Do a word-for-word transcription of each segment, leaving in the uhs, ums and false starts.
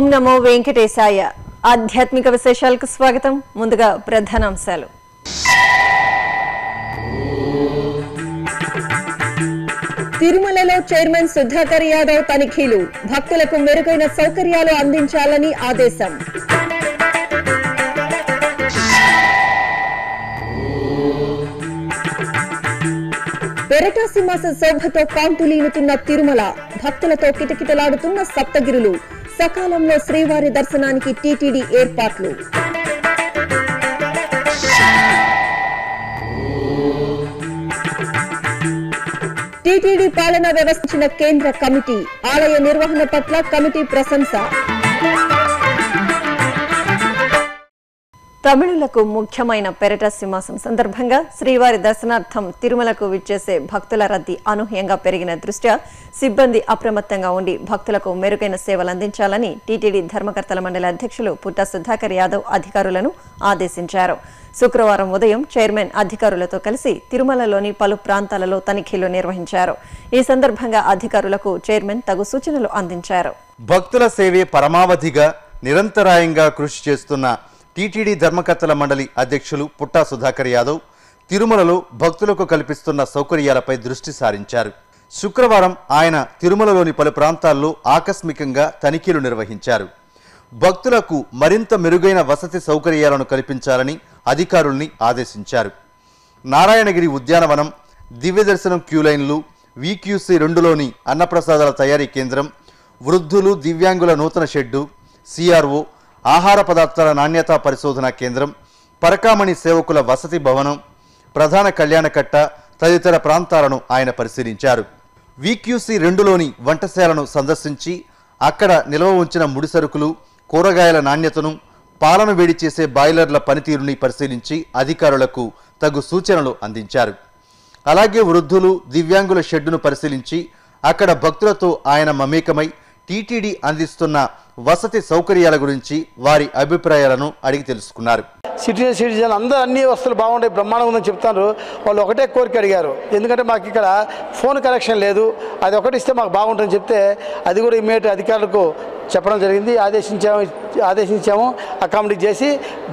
ఓం నమో వెంకటేశాయ ఆధ్యాత్మిక విశేషాలకు స్వాగతం. ముందుగా ప్రధానాంశాలు. తిరుమలలో చైర్మన్ సుధాకర్ యాదవ్ తనిఖీలు, భక్తులకు మెరుగైన సౌకర్యాలు అందించాలని ఆదేశం. పెరటా సింహాస శోభతో కాంతులీనుతున్న తిరుమల, భక్తులతో కిటకిటలాడుతున్న సప్తగిరులు, సకాలంలో శ్రీవారి దర్శనానికి టీటీడీ ఏర్పాట్లు. టీటీడీ పాలన వ్యవస్థించిన కేంద్ర కమిటీ, ఆలయ నిర్వహణ పట్ల కమిటీ ప్రశంస. తమిళులకు ముఖ్యమైన పెరట సింహాసం సందర్భంగా శ్రీవారి దర్శనార్థం తిరుమలకు విచ్చేసే భక్తుల రద్దీ అనూహ్యంగా పెరిగిన దృష్ట్యా సిబ్బంది అప్రమత్తంగా ఉండి భక్తులకు మెరుగైన సేవలు అందించాలని టీటీడీ ధర్మకర్తల మండలి అధ్యక్షులు పుట్ట సుధాకర్ యాదవ్ అధికారులను ఆదేశించారు. శుక్రవారం ఉదయం చైర్మన్ అధికారులతో కలిసి తిరుమలలోని పలు ప్రాంతాలలో తనిఖీలు నిర్వహించారు. ఈ సందర్భంగా అధికారులకు చైర్మన్ తగు సూచనలు అందించారు. భక్తుల సేవే పరమావధిగా నిరంతరాయంగా కృషి చేస్తున్న టీటీడీ ధర్మకర్తల మండలి అధ్యక్షులు పుట్టా సుధాకర్ యాదవ్ తిరుమలలో భక్తులకు కల్పిస్తున్న సౌకర్యాలపై దృష్టి సారించారు. శుక్రవారం ఆయన తిరుమలలోని పలు ప్రాంతాల్లో ఆకస్మికంగా తనిఖీలు నిర్వహించారు. భక్తులకు మరింత మెరుగైన వసతి సౌకర్యాలను కల్పించాలని అధికారుల్ని ఆదేశించారు. నారాయణగిరి ఉద్యానవనం, దివ్యదర్శనం క్యూలైన్లు, వీక్యూసీ రెండులోని అన్నప్రసాదాల తయారీ కేంద్రం, వృద్ధులు దివ్యాంగుల నూతన షెడ్డు, సిఆర్ఓ, ఆహార పదార్థాల నాణ్యతా పరిశోధన కేంద్రం, పరకామణి సేవకుల వసతి భవనం, ప్రధాన కళ్యాణకట్ట తదితర ప్రాంతాలను ఆయన పరిశీలించారు. వీక్యూసీ రెండులోని వంటశాలను సందర్శించి అక్కడ నిల్వ ఉంచిన ముడి సరుకులు, కూరగాయల నాణ్యతను, పాలను వేడి చేసే బాయిలర్ల పనితీరుని పరిశీలించి అధికారులకు తగు సూచనలు అందించారు. అలాగే వృద్ధులు దివ్యాంగుల షెడ్డును పరిశీలించి అక్కడ భక్తులతో ఆయన మమేకమై టీటీడీ అందిస్తున్న వసతి సౌకర్యాల గురించి వారి అభిప్రాయాలను అడిగి తెలుసుకున్నారు. సిటిజన్ సిటిజన్ అందరూ అన్ని వస్తువులు బాగుంటాయి, బ్రహ్మాండం ఉందని చెప్తారు. వాళ్ళు ఒకటే కోరిక అడిగారు, ఎందుకంటే మాకు ఇక్కడ ఫోన్ కనెక్షన్ లేదు, అది ఒకటి ఇస్తే మాకు బాగుంటుందని చెప్తే అది కూడా ఇమీడియట్ అధికారులకు చెప్పడం జరిగింది. ఆదేశించాము ఆదేశించాము అకామిడేట్ చేసి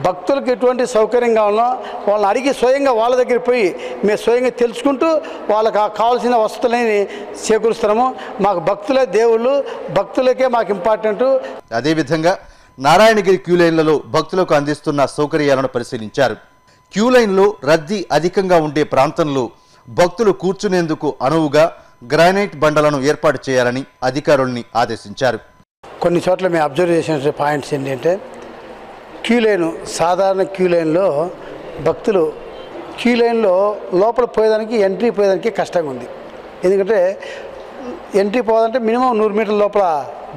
భక్తులకు ఎటువంటి సౌకర్యంగా ఉన్నా వాళ్ళని అడిగి స్వయంగా వాళ్ళ దగ్గర పోయి మేము స్వయంగా తెలుసుకుంటూ వాళ్ళకి కావాల్సిన వస్తువులని చేకూరుస్తున్నాము. మాకు భక్తులే దేవుళ్ళు, భక్తులకే మాకు ఇంపార్టెంట్. అదేవిధంగా నారాయణగిరి క్యూలైన్లలో భక్తులకు అందిస్తున్న సౌకర్యాలను పరిశీలించారు. క్యూలైన్లో రద్దీ అధికంగా ఉండే ప్రాంతంలో భక్తులు కూర్చునేందుకు అనువుగా గ్రానైట్ బండలను ఏర్పాటు చేయాలని అధికారుల్ని ఆదేశించారు. కొన్ని చోట్ల మేము అబ్జర్వ్ చేసిన పాయింట్స్ ఏంటంటే, క్యూలైన్ సాధారణ క్యూలైన్లో భక్తులు క్యూలైన్లో లోపల పోయేదానికి ఎంట్రీ పోయేదానికి కష్టంగా ఉంది. ఎందుకంటే ఎంట్రీ పోవాలంటే మినిమం నూరు మీటర్ల లోపల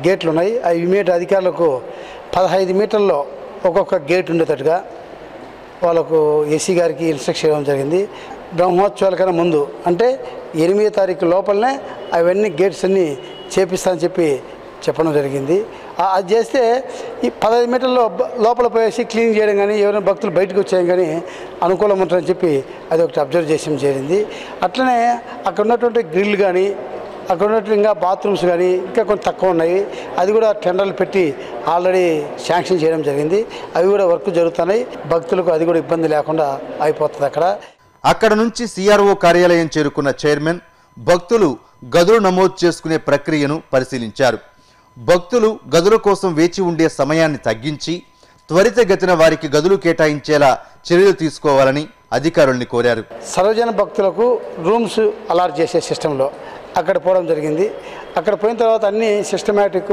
గేట్లు ఉన్నాయి. ఆ ఇమీడియట్ అధికారులకు పదహైదు మీటర్లో ఒక్కొక్క గేట్ ఉండేటట్టుగా వాళ్ళకు ఏసీ గారికి ఇన్స్ట్రక్షన్ ఇవ్వడం జరిగింది. బ్రహ్మోత్సవాల కన్నా ముందు అంటే ఎనిమిదో తారీఖు లోపలనే అవన్నీ గేట్స్ అన్నీ చేపిస్తానని చెప్పి చెప్పడం జరిగింది. అది చేస్తే ఈ పదహైదు మీటర్లో లోపల పోయేసి క్లీన్ చేయడం కానీ ఎవరైనా భక్తులు బయటకు వచ్చేయడం కానీ అనుకూలం ఉంటుందని చెప్పి అది ఒకటి అబ్జర్వ్ చేసి జరిగింది. అట్లనే అక్కడ ఉన్నటువంటి గ్రిల్ కానీ అక్కడ ఉన్నట్టు ఇంకా బాత్రూమ్స్ కానీ ఇంకా కొంచెం తక్కువ ఉన్నాయి. అది కూడా టెండర్లు పెట్టి ఆల్రెడీ శాంక్షన్ చేయడం జరిగింది. అవి కూడా వర్క్ జరుగుతున్నాయి. భక్తులకు అది కూడా ఇబ్బంది లేకుండా అయిపోతుంది. అక్కడ అక్కడ నుంచి సిఆర్ఓ కార్యాలయం చేరుకున్న చైర్మన్ భక్తులు గదులు నమోదు చేసుకునే ప్రక్రియను పరిశీలించారు. భక్తులు గదుల కోసం వేచి ఉండే సమయాన్ని తగ్గించి త్వరితగతిన వారికి గదులు కేటాయించేలా చర్యలు తీసుకోవాలని అధికారుల్ని కోరారు. సర్వజన భక్తులకు రూమ్స్ అలాట్ చేసే సిస్టంలో అక్కడ పోవడం జరిగింది. అక్కడ పోయిన తర్వాత అన్ని సిస్టమేటిక్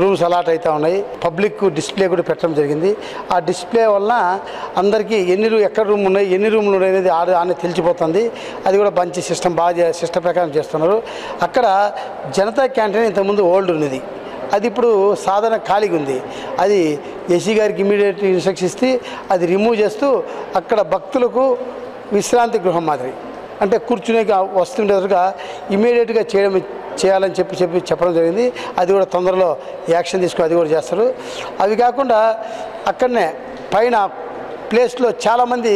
రూమ్స్ అలాట్ అవుతూ ఉన్నాయి. పబ్లిక్ డిస్ప్లే కూడా పెట్టడం జరిగింది. ఆ డిస్ప్లే వల్ల అందరికీ ఎన్ని రూమ్ ఎక్కడ రూమ్ ఉన్నాయి ఎన్ని రూమ్లు ఉన్నాయి అనేది ఆడ ఆనే తెలిసిపోతుంది. అది కూడా మంచి సిస్టమ్ బాగా సిస్టమ్ ప్రకారం చేస్తున్నారు. అక్కడ జనతా క్యాంటీన్ ఇంతకుముందు ఓల్డ్ ఉన్నది, అది ఇప్పుడు సాధారణ ఖాళీగా ఉంది. అది ఏసీ గారికి ఇమీడియట్ ఇన్స్ట్రక్షన్ ఇస్తే అది రిమూవ్ చేస్తూ అక్కడ భక్తులకు విశ్రాంతి గృహం మాదిరి అంటే కూర్చునే వస్తుండేటట్టుగా ఇమీడియట్గా చేయడం చేయాలని చెప్పి చెప్పి చెప్పడం జరిగింది. అది కూడా తొందరలో యాక్షన్ తీసుకుని అది కూడా చేస్తారు. అవి కాకుండా అక్కడనే పైన ప్లేస్లో చాలామంది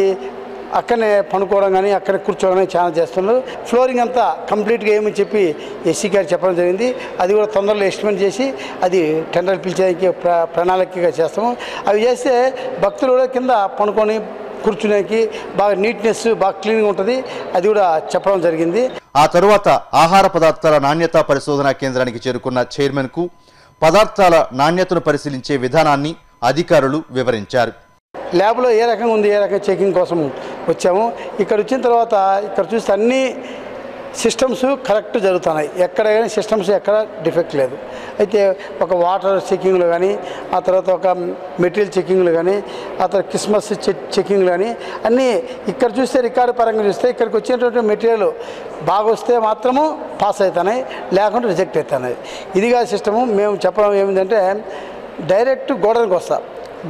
అక్కనే పనుకోవడం గాని అక్కడ కూర్చోవడం గాని చాలా చేస్తున్నారు ఫ్లోరింగ్ అంతా కంప్లీట్ గా ఏమని చెప్పి ఎస్సీ గారు చెప్పడం జరిగింది అది కూడా తొందరలో ఎస్టిమేట్ చేసి అది టెండర్ పిలిచేకి ప్రణాళికగా చేస్తాము అవి చేస్తే భక్తులు కూడా కింద పనుకొని కూర్చోడానికి బాగా నీట్నెస్ బాగా క్లీన్ గా ఉంటది అది కూడా చెప్పడం జరిగింది ఆ తర్వాత ఆహార పదార్థాల నాణ్యత పరిశోధన కేంద్రానికి చేరుకున్న చైర్మన్ కు పదార్థాల నాణ్యతను పరిశీలించే విధానాన్ని అధికారులు వివరించారు ల్యాబ్‌లో ఏ రకంగా ఉంది ఏ రకంగా చెకింగ్ కోసం వచ్చాము ఇక్కడ వచ్చిన తర్వాత ఇక్కడ చూస్తే అన్ని సిస్టమ్స్ కరెక్ట్ జరుగుతాయి ఎక్కడ గాని సిస్టమ్స్ ఎక్కడ డిఫెక్ట్ లేదు అయితే ఒక వాటర్ చెకింగ్ లో గాని ఆ తర్వాత ఒక మెటీరియల్ చెకింగ్ లో గాని ఆ తర్వాత క్రిస్మస్ చెకింగ్ లో గాని అన్ని ఇక్కడ చూస్తే రికార్డ్ పరంగా చూస్తే ఇక్కడికి వచ్చేటువంటి మెటీరియల్ బాగొస్తే మాత్రమే పాస్ అవుతానే లేకుంటే రిజెక్ట్ అవుతానే ఇదిగా సిస్టమ్ మేము చెప్పడం ఏమందంటే డైరెక్ట్ గోడలకు వస్తా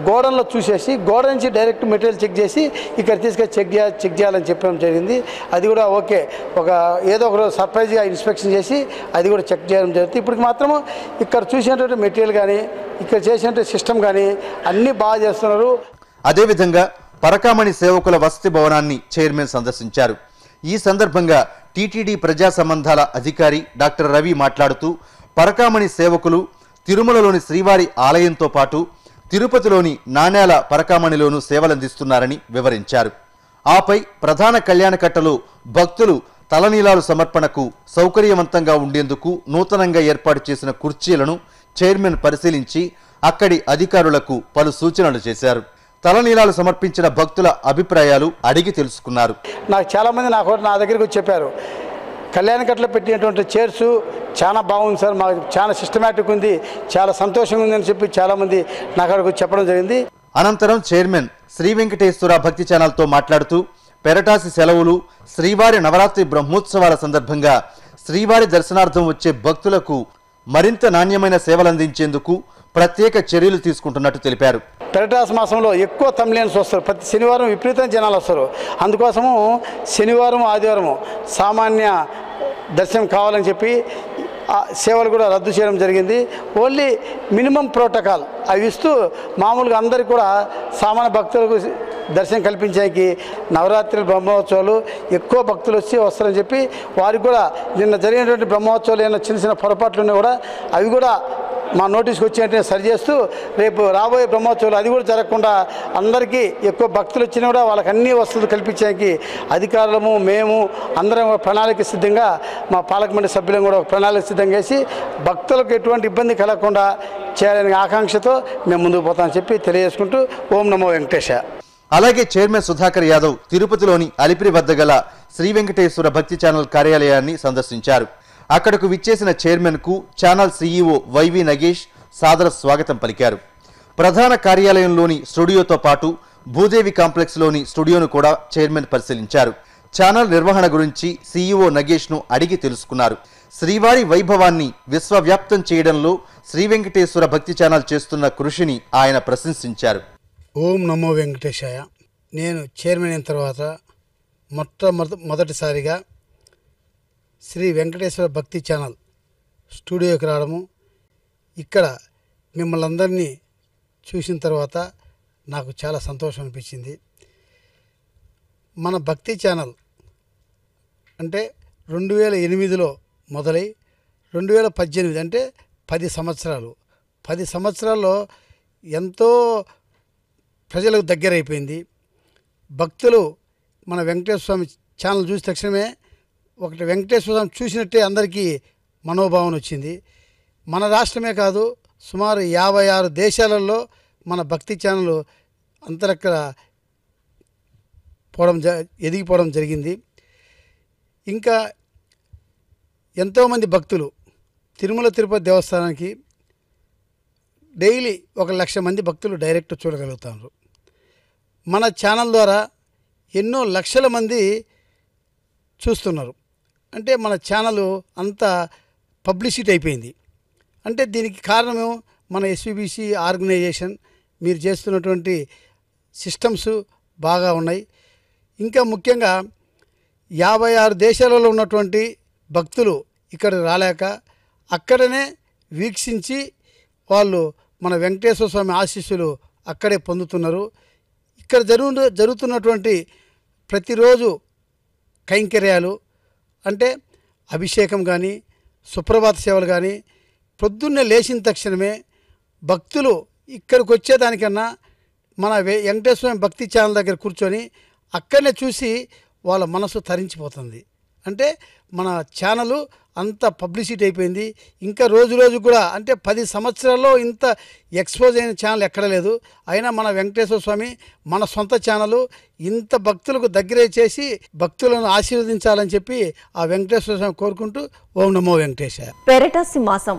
గోడనలో చూసేసి గోడ నుంచి డైరెక్ట్ మెటీరియల్ చెక్ చేసి ఇక్కడ తీసుకెళ్లి చెక్ చేయాలి చెక్ చేయాలని చెప్పడం జరిగింది అది కూడా ఓకే ఒక ఏదో ఒక రోజు సర్ప్రైజ్గా ఇన్స్పెక్షన్ చేసి అది కూడా చెక్ చేయడం జరుగుతుంది ఇప్పటికి మాత్రం ఇక్కడ చూసినటువంటి మెటీరియల్ కానీ ఇక్కడ చేసినటువంటి సిస్టమ్ కానీ అన్నీ బాగా చేస్తున్నారు అదేవిధంగా పరకామణి సేవకుల వసతి భవనాన్ని చైర్మన్ సందర్శించారు ఈ సందర్భంగా టీటీడీ ప్రజా సంబంధాల అధికారి డాక్టర్ రవి మాట్లాడుతూ పరకామణి సేవకులు తిరుమలలోని శ్రీవారి ఆలయంతో పాటు తిరుపతిలోని నాణేల పరకామణిలోను సేవలందిస్తున్నారని వివరించారు ఆపై ప్రధాన కళ్యాణకట్టలో భక్తులు తలనీలాలు సమర్పణకు సౌకర్యవంతంగా ఉండేందుకు నూతనంగా ఏర్పాటు చేసిన కుర్చీలను చైర్మన్ పరిశీలించి అక్కడి అధికారులకు పలు సూచనలు చేశారు తలనీలాలు సమర్పించిన భక్తుల అభిప్రాయాలు అడిగి తెలుసుకున్నారు నాకు చాలా మంది నా నా దగ్గరికి వచ్చి చెప్పారు కళ్యాణకట్టలో పెట్టినటువంటి చైర్స్ చాలా బాగుంది సార్ మాకు చాలా సిస్టమేటిక్ ఉంది చాలా సంతోషంగా ఉందని చెప్పి చాలా మంది నాకు చెప్పడం జరిగింది అనంతరం చైర్మన్ శ్రీ వెంకటేశ్వర భక్తి ఛానల్తో మాట్లాడుతూ పెరటాసి సెలవులు శ్రీవారి నవరాత్రి బ్రహ్మోత్సవాల సందర్భంగా శ్రీవారి దర్శనార్థం వచ్చే భక్తులకు మరింత నాణ్యమైన సేవలందించేందుకు ప్రత్యేక చర్యలు తీసుకుంటున్నట్టు తెలిపారు పెరటాస్ మాసంలో ఎక్కువ తమిళన్స్ వస్తారు ప్రతి శనివారం విపరీతం జనాలు వస్తారు అందుకోసము శనివారం ఆదివారము సామాన్య దర్శనం కావాలని చెప్పి సేవలు కూడా రద్దు చేయడం జరిగింది ఓన్లీ మినిమం ప్రోటోకాల్ అవి ఇస్తూ మామూలుగా అందరికీ కూడా సామాన్య భక్తులకు దర్శనం కల్పించడానికి నవరాత్రి బ్రహ్మోత్సవాలు ఎక్కువ భక్తులు వచ్చి వస్తారని చెప్పి వారికి కూడా నిన్న జరిగినటువంటి బ్రహ్మోత్సవాలు ఏమైనా చిన్న చిన్న పొరపాట్లు ఉన్నాయి కూడా అవి కూడా మా నోటీస్కి వచ్చేటంటే సరి చేస్తూ రేపు రాబోయే బ్రహ్మోత్సవాలు అది కూడా జరగకుండా అందరికీ ఎక్కువ భక్తులు వచ్చినా కూడా వాళ్ళకి అన్ని వసతులు కల్పించడానికి అధికారులము మేము అందరం ప్రణాళిక సిద్ధంగా మా పాలక మండలి సభ్యులను కూడా ప్రణాళిక సిద్ధంగా చేసి భక్తులకు ఎటువంటి ఇబ్బంది కలగకుండా చేయాలనే ఆకాంక్షతో మేము ముందుకు పోతామని చెప్పి తెలియజేసుకుంటూ ఓం నమో వెంకటేశ అలాగే చైర్మన్ సుధాకర్ యాదవ్ తిరుపతిలోని అలిపిరి వద్ద గల శ్రీ వెంకటేశ్వర భక్తి ఛానల్ కార్యాలయాన్ని సందర్శించారు అక్కడకు విచ్చేసిన చైర్మన్కు ఛానల్ సీఈఓ వైవి నగేష్ సాదర స్వాగతం పలికారు ప్రధాన కార్యాలయంలోని స్టూడియోతో పాటు భూదేవి కాంప్లెక్స్లోని స్టూడియోను కూడా చైర్మన్ పరిశీలించారు ఛానల్ నిర్వహణ గురించి సీఈఓ నగేష్ను అడిగి తెలుసుకున్నారు శ్రీవారి వైభవాన్ని విశ్వవ్యాప్తం చేయడంలో శ్రీ వెంకటేశ్వర భక్తి ఛానల్ చేస్తున్న కృషిని ఆయన ప్రశంసించారు ఓం నమో వెంకటేశాయ నేను చైర్మన్ అయిన తర్వాత మొట్టమొద మొదటిసారిగా శ్రీ వెంకటేశ్వర భక్తి ఛానల్ స్టూడియోకి రావడము ఇక్కడ మిమ్మల్ని అందరినీ చూసిన తర్వాత నాకు చాలా సంతోషం అనిపించింది మన భక్తి ఛానల్ అంటే రెండు వేల ఎనిమిదిలో మొదలై రెండు వేల పద్దెనిమిది అంటే పది సంవత్సరాలు పది సంవత్సరాల్లో ఎంతో ప్రజలకు దగ్గరైపోయింది భక్తులు మన వెంకటేశ్వర స్వామి ఛానల్ చూసిన తక్షణమే ఒకటి వెంకటేశ్వర స్వామి చూసినట్టే అందరికీ మనోభావన వచ్చింది మన రాష్ట్రమే కాదు సుమారు యాభై ఆరు దేశాలలో మన భక్తి ఛానల్ అంతరక్కడ పోవడం జ ఎదిగిపోవడం జరిగింది ఇంకా ఎంతోమంది భక్తులు తిరుమల తిరుపతి దేవస్థానానికి డైలీ ఒక లక్ష మంది భక్తులు డైరెక్ట్ చూడగలుగుతారు మన ఛానల్ ద్వారా ఎన్నో లక్షల మంది చూస్తున్నారు అంటే మన ఛానల్ అంతా పబ్లిసిటీ అయిపోయింది అంటే దీనికి కారణము మన ఎస్విబిసి ఆర్గనైజేషన్ మీరు చేస్తున్నటువంటి సిస్టమ్స్ బాగా ఉన్నాయి ఇంకా ముఖ్యంగా యాభై ఆరు దేశాలలో ఉన్నటువంటి భక్తులు ఇక్కడ రాలేక అక్కడనే వీక్షించి వాళ్ళు మన వెంకటేశ్వర స్వామి ఆశీస్సులు అక్కడే పొందుతున్నారు ఇక్కడ జరుగు జరుగుతున్నటువంటి ప్రతిరోజు కైంకర్యాలు అంటే అభిషేకం కానీ సుప్రభాత సేవలు కానీ పొద్దున్నే లేచిన తక్షణమే భక్తులు ఇక్కడికి వచ్చేదానికన్నా మన వెంకటేశ్వర భక్తి ఛానల్ దగ్గర కూర్చొని అక్కడనే చూసి వాళ్ళ మనసు తరించిపోతుంది. అంటే మన ఛానల్ అంత పబ్లిసిటీ అయిపోయింది. ఇంకా రోజు రోజు కూడా అంటే పది సంవత్సరాల్లో ఇంత ఎక్స్పోజ్ అయిన ఛానల్ ఎక్కడ లేదు. అయినా మన వెంకటేశ్వర స్వామి మన సొంత ఛానల్ ఇంత భక్తులకు దగ్గరే చేసి భక్తులను ఆశీర్వదించాలని చెప్పి ఆ వెంకటేశ్వర స్వామి కోరుకుంటూ ఓం నమో వెంకటేశాయ. పెరటాసి మాసం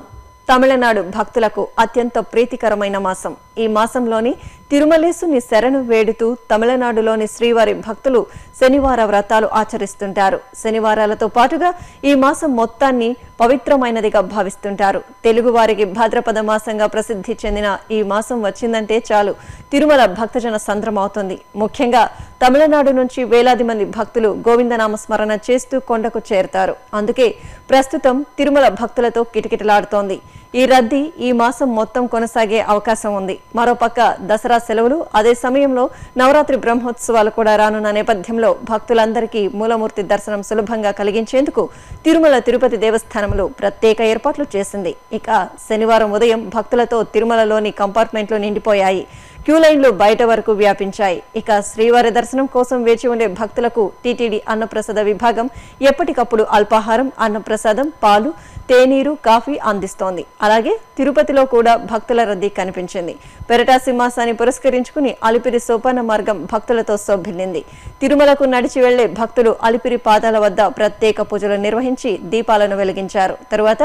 తమిళనాడు భక్తులకు అత్యంత ప్రీతికరమైన మాసం. ఈ మాసంలోని తిరుమలేసుని శరణు వేడుతూ తమిళనాడులోని శ్రీవారి భక్తులు శనివార వ్రతాలు ఆచరిస్తుంటారు. శనివారాలతో పాటుగా ఈ మాసం మొత్తాన్ని పవిత్రమైనదిగా భావిస్తుంటారు. తెలుగువారికి భాద్రపద మాసంగా ప్రసిద్ధి చెందిన ఈ మాసం వచ్చిందంటే చాలు తిరుమల భక్తజన సంద్రమవుతుంది. ముఖ్యంగా తమిళనాడు నుంచి వేలాది మంది భక్తులు గోవిందనామ స్మరణ చేస్తూ కొండకు చేరుతారు. అందుకే ప్రస్తుతం తిరుమల భక్తులతో కిటకిటలాడుతోంది. ఈ రద్దీ ఈ మాసం మొత్తం కొనసాగే అవకాశం ఉంది. మరోపక్క దసరా సెలవులు, అదే సమయంలో నవరాత్రి బ్రహ్మోత్సవాలు కూడా రానున్న నేపథ్యంలో భక్తులందరికీ మూలమూర్తి దర్శనం సులభంగా కలిగించేందుకు తిరుమల తిరుపతి దేవస్థానంలో ప్రత్యేక ఏర్పాట్లు చేసింది. ఇక శనివారం ఉదయం భక్తులతో తిరుమలలోని కంపార్ట్మెంట్లు నిండిపోయాయి. క్యూ లైన్లు బయట వరకు వ్యాపించాయి. ఇక శ్రీవారి దర్శనం కోసం వేచి ఉండే భక్తులకు టీటీడీ అన్నప్రసాద విభాగం ఎప్పటికప్పుడు అల్పాహారం, అన్నప్రసాదం, పాలు, తేనీరు, కాఫీ అందిస్తోంది. అలాగే తిరుపతిలో కూడా భక్తుల రద్దీ కనిపించింది. పెరటాసి మాసాన్ని పురస్కరించుకుని అలిపిరి సోపాన మార్గం భక్తులతో శోభిల్లింది. తిరుమలకు నడిచి వెళ్లే భక్తులు అలిపిరి పాదాల వద్ద ప్రత్యేక పూజలు నిర్వహించి దీపాలను వెలిగించారు. తరువాత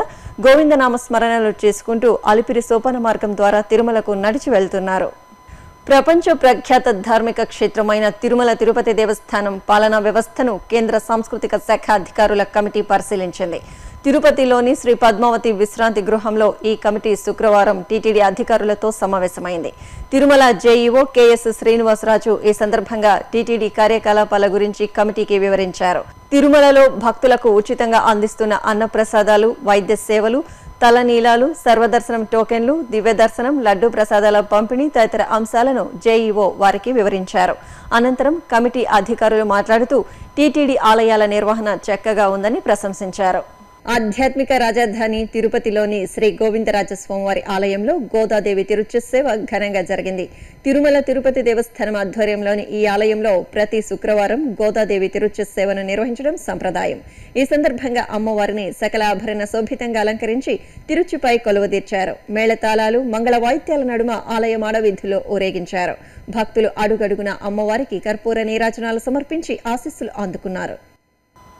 గోవిందనామ స్మరణలు చేసుకుంటూ అలిపిరి సోపాన మార్గం ద్వారా తిరుమలకు నడిచి వెళ్తున్నారు. ప్రపంచ ప్రఖ్యాత ధార్మిక క్షేత్రమైన తిరుమల తిరుపతి దేవస్థానం పాలనా వ్యవస్థను కేంద్ర సాంస్కృతిక శాఖ అధికారుల కమిటీ పరిశీలించింది. తిరుపతిలోని శ్రీ పద్మావతి విశ్రాంతి గృహంలో ఈ కమిటీ శుక్రవారం టీటీడీ అధికారులతో సమావేశమైంది. తిరుమల జేఈఓ కెఎస్ శ్రీనివాసరాజు ఈ సందర్భంగా టీటీడీ కార్యకలాపాల గురించి కమిటీకి వివరించారు. తిరుమలలో భక్తులకు ఉచితంగా అందిస్తున్న అన్నప్రసాదాలు, వైద్య సేవలు, తలనీలాలు, సర్వదర్శనం టోకెన్లు, దివ్యదర్శనం, లడ్డు ప్రసాదాల పంపిణీ తదితర అంశాలను జేఈఓ వారికి వివరించారు. అనంతరం కమిటీ అధికారులు మాట్లాడుతూ టీటీడీ ఆలయాల నిర్వహణ చక్కగా ఉందని ప్రశంసించారు. ఆధ్యాత్మిక రాజధాని తిరుపతిలోని శ్రీ గోవిందరాజస్వామివారి ఆలయంలో గోదాదేవి తిరుచుసేవ ఘనంగా జరిగింది. తిరుమల తిరుపతి దేవస్థానం ఆధ్వర్యంలోని ఈ ఆలయంలో ప్రతి శుక్రవారం గోదాదేవి తిరుచుసేవను నిర్వహించడం సంప్రదాయం. ఈ సందర్భంగా అమ్మవారిని సకల ఆభరణ శోభితంగా అలంకరించి తిరుచుపై కొలువదీర్చారు. మేళతాళాలు, మంగళ వాయిద్యాల నడుమ ఆలయ మాడవీధుల్లో ఊరేగించారు. భక్తులు అడుగడుగున అమ్మవారికి కర్పూర నీరాజనాలు సమర్పించి ఆశీస్సులు అందుకున్నారు.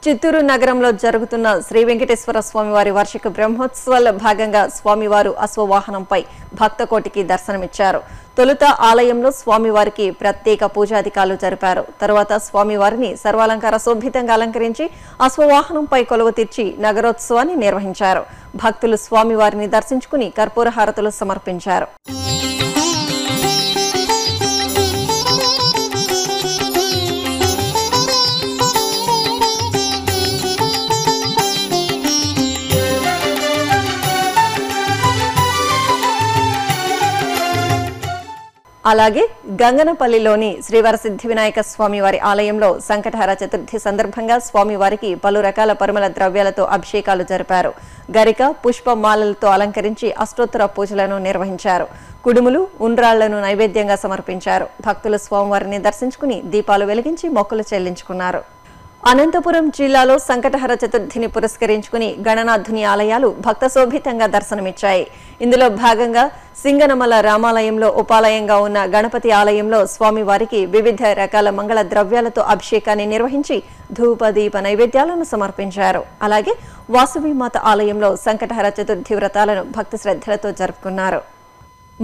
చిత్తూరు నగరంలో జరుగుతున్న శ్రీ వెంకటేశ్వర స్వామివారి వార్షిక బ్రహ్మోత్సవాల భాగంగా స్వామివారు అశ్వవాహనంపై భక్తకోటికి దర్శనమిచ్చారు. తొలుత ఆలయంలో స్వామివారికి ప్రత్యేక పూజాధికారులు జరిపారు. తరువాత స్వామివారిని సర్వాలంకార శోభితంగా అలంకరించి అశ్వవాహనంపై కొలువు తీర్చి నగరోత్సవాన్ని నిర్వహించారు. భక్తులు స్వామివారిని దర్శించుకుని కర్పూర హారతులు సమర్పించారు. అలాగే గంగనపల్లిలోని శ్రీవరసిద్ధి వినాయక స్వామివారి ఆలయంలో సంకటహార చతుర్థి సందర్భంగా స్వామివారికి పలు రకాల పరిమళ ద్రవ్యాలతో అభిషేకాలు జరిపారు. గరిక, పుష్పమాలలతో అలంకరించి అష్టోత్తర పూజలను నిర్వహించారు. కుడుములు, ఉండ్రాళ్లను నైవేద్యంగా సమర్పించారు. భక్తులు స్వామివారిని దర్శించుకుని దీపాలు వెలిగించి మొక్కులు చెల్లించుకున్నారు. అనంతపురం జిల్లాలో సంకటహర చతుర్థిని పురస్కరించుకుని గణనాథుని ఆలయాలు భక్తశోభితంగా దర్శనమిచ్చాయి. ఇందులో భాగంగా సింగనమల రామాలయంలో ఉపాలయంగా ఉన్న గణపతి ఆలయంలో స్వామివారికి వివిధ రకాల మంగళ ద్రవ్యాలతో అభిషేకాన్ని నిర్వహించి ధూప దీప నైవేద్యాలను సమర్పించారు. అలాగే వాసవిమాత ఆలయంలో సంకటహర చతుర్థి వ్రతాలను భక్తి శ్రద్ధలతో జరుపుకున్నారు.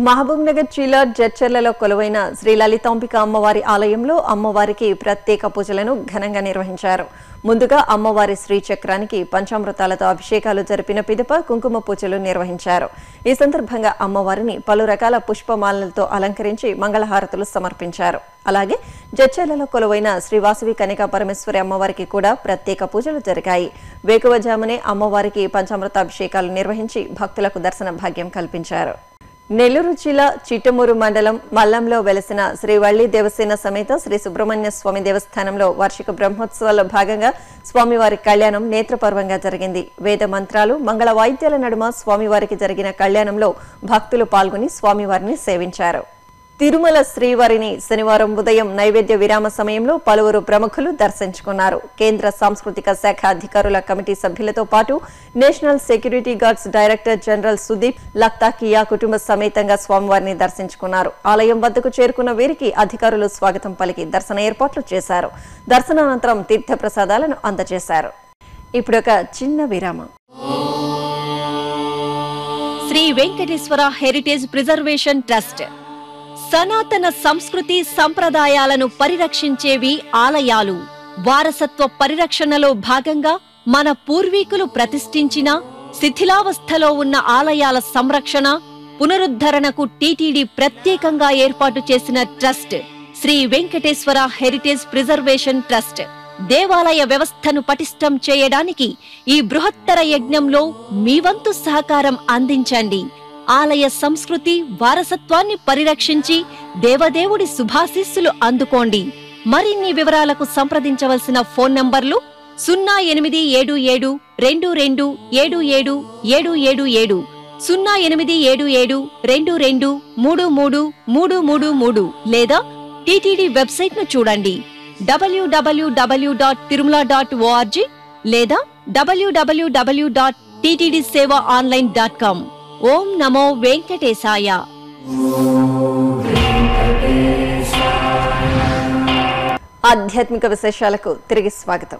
మహబూబ్నగర్ జిల్లా జడ్చర్లలో కొలువైన శ్రీ లలితాంబిక అమ్మవారి ఆలయంలో అమ్మవారికి ప్రత్యేక పూజలను ఘనంగా నిర్వహించారు. ముందుగా అమ్మవారి శ్రీచక్రానికి పంచామృతాలతో అభిషేకాలు జరిపిన పిదప కుంకుమ పూజలు నిర్వహించారు. ఈ సందర్భంగా అమ్మవారిని పలు రకాల పుష్పమాలలతో అలంకరించి మంగళహారతులు సమర్పించారు. అలాగే జడ్చర్లలో కొలువైన శ్రీ వాసవి కనికా పరమేశ్వరి అమ్మవారికి కూడా ప్రత్యేక పూజలు జరిగాయి. వేకువజామునే అమ్మవారికి పంచామృతాభిషేకాలు నిర్వహించి భక్తులకు దర్శన భాగ్యం కల్పించారు. Nellore Jilla Chittamuru Mandalam Mallamlo Velasina Sri Valli Devasena Sameta Sri Subramanya Swami Devasthanamlo Varshika Brahmotsavala Bhaganga Swami Vari Kalyanam Netra Parvanga Jarigindi Veda Mantralu Mangala Vaidyala Naduma Swami Variki Jarigina Kalyanamlo Bhaktulu Palgoni Swami Varini Sevincharu Tirumala Sri Varini, Senivaram Budayam, Naivedya Virama Samayamlo, Palavaru Pramukhalu, Darsinchukunnaru, Kendra Samskritika Shakha Adhikarula Committee Sabhyulato Patu, National Security Guards Director General Sudip, Laktakiya Kutumba Sametanga Swamivarini Darsinchukunnaru, Alayam Vaddaku Cherukunna Viriki, Adhikarulu Swagatam Paliki, Darsana Erpatlu Chesaru, Darsananantaram Tirtha Prasadalanu Andachesaru. Ippudoka Chinna Virama. Sri Venkateswara Heritage Preservation Trust. సనాతన సంస్కృతి సంప్రదాయాలను పరిరక్షించేవి ఆలయాలు. వారసత్వ పరిరక్షణలో భాగంగా మన పూర్వీకులు ప్రతిష్ఠించిన శిథిలావస్థలో ఉన్న ఆలయాల సంరక్షణ పునరుద్ధరణకు టిటిడి ప్రత్యేకంగా ఏర్పాటు చేసిన trust Shri Venkateswara heritage preservation trust. దేవాలయ వ్యవస్థను పటిష్టం చేయడానికి ఈ బృహత్తర యజ్ఞంలో మీ వంతు సహకారం అందించండి. ఆలయ సంస్కృతి వారసత్వాన్ని పరిరక్షించి దేవదేవుడి శుభాశీస్సులు అందుకోండి. మరిన్ని వివరాలకు సంప్రదించవలసిన ఫోన్ నంబర్లు సున్నా ఎనిమిది ఏడు ఏడు రెండు రెండు ఏడు ఏడు ఏడు ఏడు ఏడు సున్నా ఎనిమిది ఏడు ఏడు రెండు రెండు మూడు మూడు మూడు మూడు మూడు లేదా టిటిడి వెబ్సైట్ ను చూడండి W W W dot Tirumala dot ORG లేదా W W W dot TTD seva online dot com ఓం నమో వెంకటేశాయ. ఆధ్యాత్మిక విశేషాలకు తిరిగి స్వాగతం.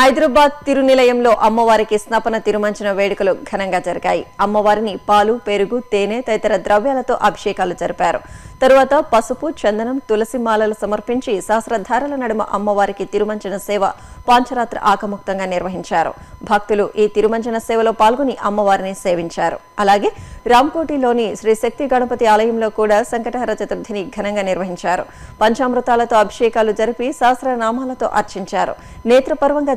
హైదరాబాద్ తిరునిలయంలో అమ్మవారికి స్నాపన తిరుమంచన వేడుకలు ఘనంగా జరిగాయి. అమ్మవారిని పాలు, పెరుగు, తేనె తదితర ద్రవ్యాలతో అభిషేకాలు జరిపారు. తరువాత పసుపు, చందనం, తులసి మాలలు సమర్పించి సహస్రధారల నడుమ అమ్మవారికి తిరుమంచన సేవ పాంచరాత్ర ఆకముక్తంగా నిర్వహించారు. భక్తులు ఈ తిరుమంచన సేవలో పాల్గొని అమ్మవారిని సేవించారు. అలాగే రామ్కోటిలోని శ్రీ శక్తి గణపతి ఆలయంలో కూడా సంకటహర చతుర్థిని ఘనంగా నిర్వహించారు. పంచామృతాలతో అభిషేకాలు జరిపి సహస్రనామాలతో అర్చించారు. నేత్రపర్వంగా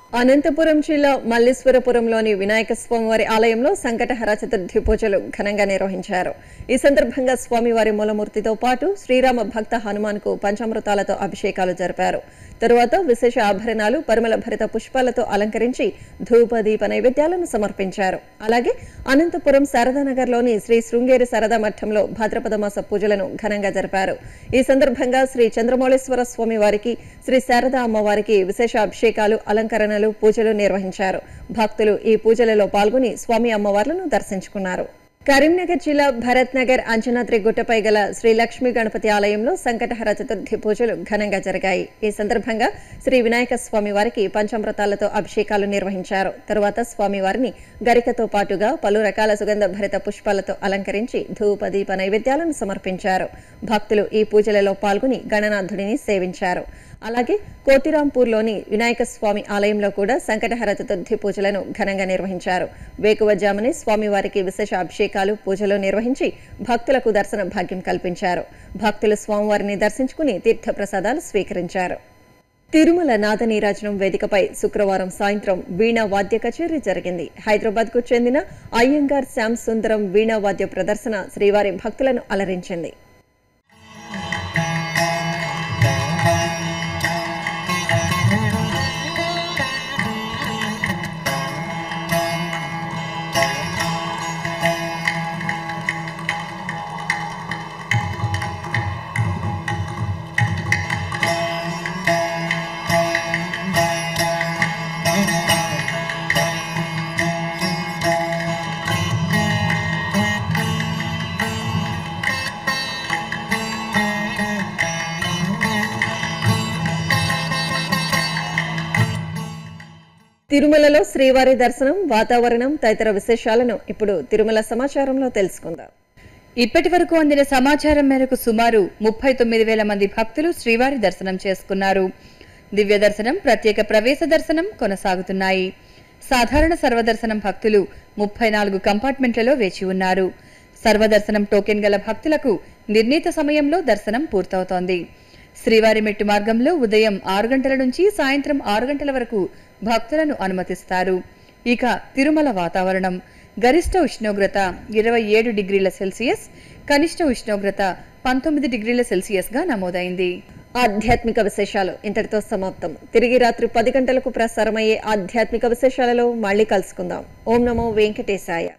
అనంతపురం జిల్లా మల్లేశ్వరపురంలోని వినాయక స్వామివారి ఆలయంలో సంకటహర చతుర్థి పూజలు ఘనంగా నిర్వహించారు. ఈ సందర్భంగా స్వామివారి మూలమూర్తితో పాటు శ్రీరామ భక్త హనుమాన్కు పంచామృతాలతో అభిషేకాలు జరిపారు. తరువాత విశేష ఆభరణాలు, పరిమళ భరిత పుష్పాలతో అలంకరించి ధూప దీప నైవేద్యాలను సమర్పించారు. అలాగే అనంతపురం శారదానగర్లోని శ్రీ శృంగేరి శారదా మఠంలో భాద్రపద మాస పూజలను ఘనంగా జరిపారు. ఈ సందర్భంగా శ్రీ చంద్రమౌళేశ్వర స్వామివారికి, శ్రీ శారదా అమ్మవారికి విశేష అభిషేకాలు, అలంకరణ పూజలు నిర్వహించారు. భక్తులు ఈ పూజలలో పాల్గొని స్వామి అమ్మవార్లను దర్శించుకున్నారు. కరీంనగర్ జిల్లా భరత్ నగర్ అంజనాద్రి గుట్టపై గల శ్రీ లక్ష్మీ గణపతి ఆలయంలో సంకటహర చతుర్థి పూజలు ఘనంగా జరిగాయి. ఈ సందర్భంగా శ్రీ వినాయక స్వామి వారికి పంచామృతాలతో అభిషేకాలు నిర్వహించారు. తరువాత స్వామివారిని గరికతో పాటుగా పలు రకాల సుగంధ భరిత పుష్పాలతో అలంకరించి ధూప దీప నైవేద్యాలను సమర్పించారు. భక్తులు ఈ పూజలలో పాల్గొని గణనాథుడిని సేవించారు. అలాగే కోతిరాంపూర్లోని వినాయక స్వామి ఆలయంలో కూడా సంకటహర చతుర్థి పూజలను ఘనంగా నిర్వహించారు. వేకువజామునే స్వామివారికి విశేష అభిషేకాలు, పూజలు నిర్వహించి భక్తులకు దర్శన భాగ్యం కల్పించారు. భక్తులు స్వామివారిని దర్శించుకుని తీర్థ ప్రసాదాలు స్వీకరించారు. తిరుమల నాద నీరాజనం వేదికపై శుక్రవారం సాయంత్రం వీణా వాద్య కచేరీ జరిగింది. హైదరాబాద్ కు చెందిన అయ్యంగార్ శ్యామ్ సుందరం వీణా వాద్య ప్రదర్శన శ్రీవారి భక్తులను అలరించింది. తిరుమలలో శ్రీవారి దర్శనం, వాతావరణం తదితర విశేషాలను ఇప్పుడు తిరుమల సమాచారంలో తెలుసుకుందాం. ఇప్పటి వరకు అందిన సమాచారం మేరకు సుమారు ముప్పై తొమ్మిది వేల మంది భక్తులు శ్రీవారి దర్శనం చేసుకున్నారు. దివ్య దర్శనం, ప్రత్యేక ప్రవేశ దర్శనం కొనసాగుతున్నాయి. సాధారణ సర్వదర్శనం భక్తులు ముప్పై నాలుగు కంపార్ట్మెంట్లలో వేచి ఉన్నారు. సర్వదర్శనం టోకెన్ గల భక్తులకు నిర్ణీత సమయంలో దర్శనం పూర్తవుతోంది. శ్రీవారి మెట్టు మార్గంలో ఉదయం ఆరు గంటల నుంచి సాయంత్రం ఆరు గంటల వరకు భక్తులను అనుమతిస్తారు. ఇక తిరుమల వాతావరణం గరిష్ట ఉష్ణోగ్రత ఇరవై ఏడు డిగ్రీల సెల్సియస్, కనిష్ట ఉష్ణోగ్రత పంతొమ్మిది డిగ్రీల సెల్సియస్ గా నమోదైంది. ఆధ్యాత్మిక విశేషాలు ఇంతటితో సమాప్తం. తిరిగి రాత్రి పది గంటలకు ప్రసారమయ్యే ఆధ్యాత్మిక విశేషాలలో మళ్ళీ కలుసుకుందాం. ఓం నమో వెంకటేశాయ.